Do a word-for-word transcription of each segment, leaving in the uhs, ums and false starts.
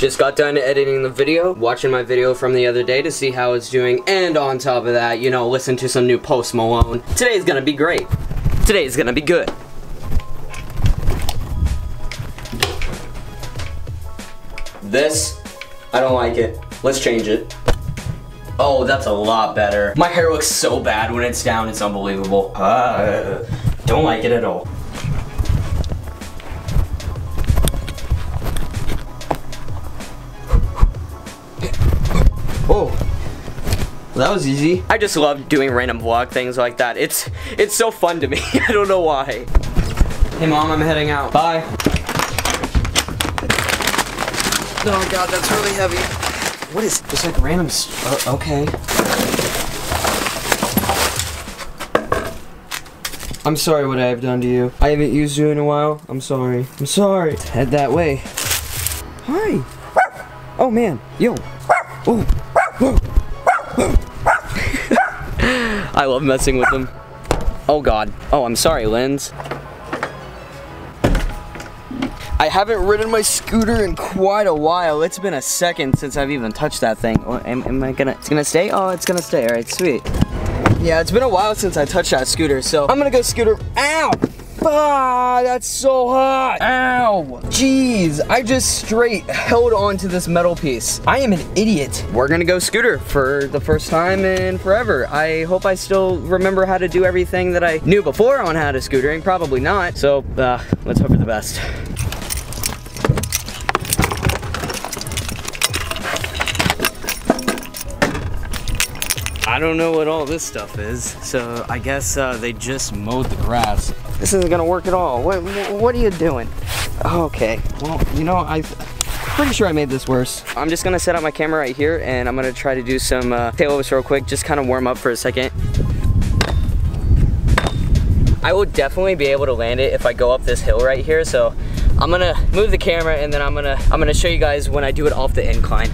Just got done editing the video, watching my video from the other day to see how it's doing, and on top of that, you know, listen to some new Post Malone. Today's gonna be great. Today's gonna be good. This, I don't like it. Let's change it. Oh, that's a lot better. My hair looks so bad when it's down, it's unbelievable. Uh, don't like it at all. Oh, that was easy. I just love doing random vlog things like that. It's, it's so fun to me. I don't know why. Hey Mom, I'm heading out. Bye. Oh God, that's really heavy. What is just like random? Uh, okay. I'm sorry what I have done to you. I haven't used you in a while. I'm sorry. I'm sorry. Head that way. Hi. Oh man. Yo. Oh. I love messing with them. Oh God. Oh, I'm sorry, Linz. I haven't ridden my scooter in quite a while. It's been a second since I've even touched that thing. Oh, am, am I gonna, it's gonna stay? Oh, it's gonna stay, all right, sweet. Yeah, it's been a while since I touched that scooter, so I'm gonna go scooter, ow! Ah, that's so hot! Ow! Jeez, I just straight held on to this metal piece. I am an idiot. We're gonna go scooter for the first time in forever. I hope I still remember how to do everything that I knew before on how to scootering, probably not. So, uh, let's hope for the best. I don't know what all this stuff is, so I guess uh, they just mowed the grass. This isn't gonna work at all. What, what are you doing? Okay, well, you know, I'm pretty sure I made this worse. I'm just gonna set up my camera right here, and I'm gonna try to do some uh, tailwhips real quick, just kind of warm up for a second. I will definitely be able to land it if I go up this hill right here, so I'm gonna move the camera, and then I'm gonna, I'm gonna show you guys when I do it off the incline.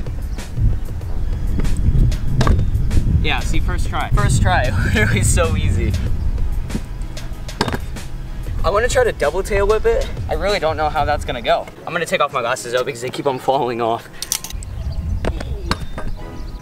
Yeah, see, first try. First try, literally so easy. I wanna try to double tail whip it. I really don't know how that's gonna go. I'm gonna take off my glasses though because they keep on falling off.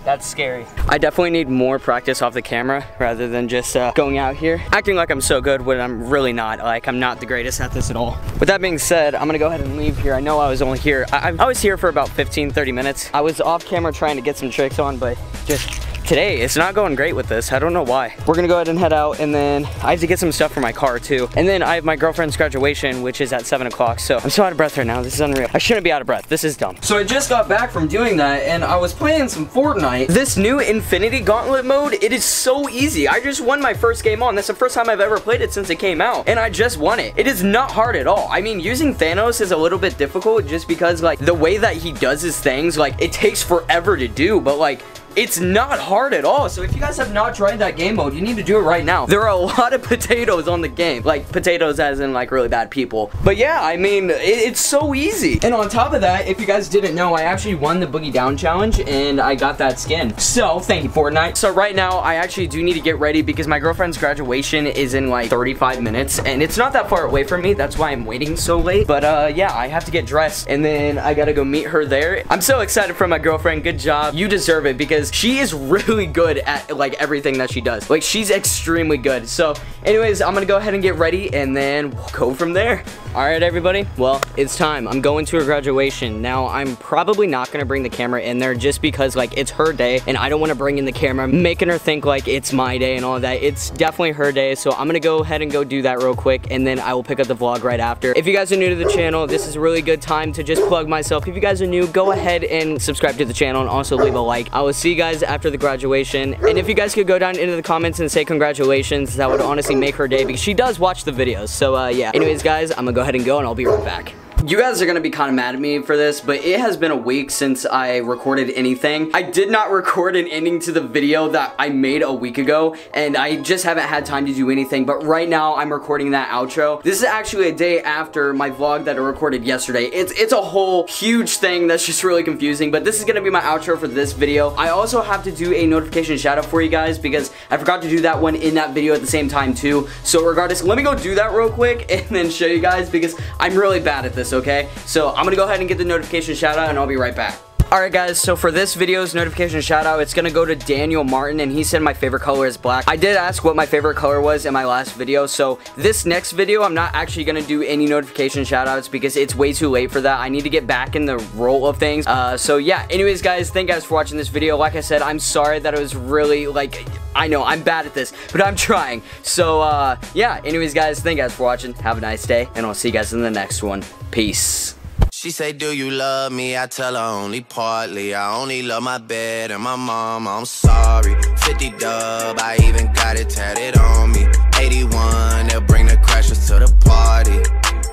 That's scary. I definitely need more practice off the camera rather than just uh, going out here, acting like I'm so good when I'm really not. Like, I'm not the greatest at this at all. With that being said, I'm gonna go ahead and leave here. I know I was only here. I, I was here for about fifteen, thirty minutes. I was off camera trying to get some tricks on, but just today, it's not going great with this. I don't know why. We're gonna go ahead and head out, and then I have to get some stuff for my car too. And then I have my girlfriend's graduation, which is at seven o'clock. So I'm so out of breath right now. This is unreal. I shouldn't be out of breath. This is dumb. So I just got back from doing that, and I was playing some Fortnite. This new Infinity Gauntlet mode, it is so easy. I just won my first game on. That's the first time I've ever played it since it came out, and I just won it. It is not hard at all. I mean, using Thanos is a little bit difficult just because, like, the way that he does his things, like, it takes forever to do, but, like, it's not hard at all. So if you guys have not tried that game mode, you need to do it right now. There are a lot of potatoes on the game. Like, potatoes as in, like, really bad people. But yeah, I mean, it, it's so easy. And on top of that, if you guys didn't know, I actually won the Boogie Down Challenge, and I got that skin. So, thank you, Fortnite. So right now, I actually do need to get ready because my girlfriend's graduation is in, like, thirty-five minutes. And it's not that far away from me. That's why I'm waiting so late. But, uh, yeah, I have to get dressed. And then I gotta go meet her there. I'm so excited for my girlfriend. Good job. You deserve it because she is really good at, like, everything that she does. Like, she's extremely good. So anyways, I'm gonna go ahead and get ready, and then we'll go from there. All right, everybody, well, it's time. I'm going to her graduation. Now, I'm probably not gonna bring the camera in there just because, like, it's her day, and I don't wanna bring in the camera, making her think, like, it's my day and all that. It's definitely her day, so I'm gonna go ahead and go do that real quick, and then I will pick up the vlog right after. If you guys are new to the channel, this is a really good time to just plug myself. If you guys are new, go ahead and subscribe to the channel, and also leave a like. I will see you guys after the graduation, and if you guys could go down into the comments and say congratulations, that would honestly make her day because she does watch the videos. So uh yeah, anyways guys, I'm gonna go ahead and go, and I'll be right back. You guys are gonna be kind of mad at me for this, but it has been a week since I recorded anything. I did not record an ending to the video that I made a week ago, and I just haven't had time to do anything, but right now I'm recording that outro. This is actually a day after my vlog that I recorded yesterday. It's, it's a whole huge thing that's just really confusing, but this is gonna be my outro for this video. I also have to do a notification shout out for you guys because I forgot to do that one in that video at the same time too. So regardless, let me go do that real quick and then show you guys because I'm really bad at this. okay? So I'm gonna go ahead and get the notification shout out and I'll be right back. Alright guys, so for this video's notification shout out, it's gonna go to Daniel Martin, and he said my favorite color is black. I did ask what my favorite color was in my last video, so this next video I'm not actually gonna do any notification shout outs because it's way too late for that. I need to get back in the role of things. Uh, so yeah, anyways guys, thank you guys for watching this video. Like I said, I'm sorry that it was really, like, I know I'm bad at this, but I'm trying. So uh, yeah, anyways guys, thank you guys for watching. Have a nice day, and I'll see you guys in the next one. Peace. She say, do you love me? I tell her only partly. I only love my bed and my mom, I'm sorry. fifty dub, I even got it tatted on me. eighty-one, they'll bring the crashers to the party.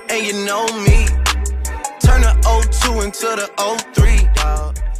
And you know me, turn the oh two into the oh three, dog.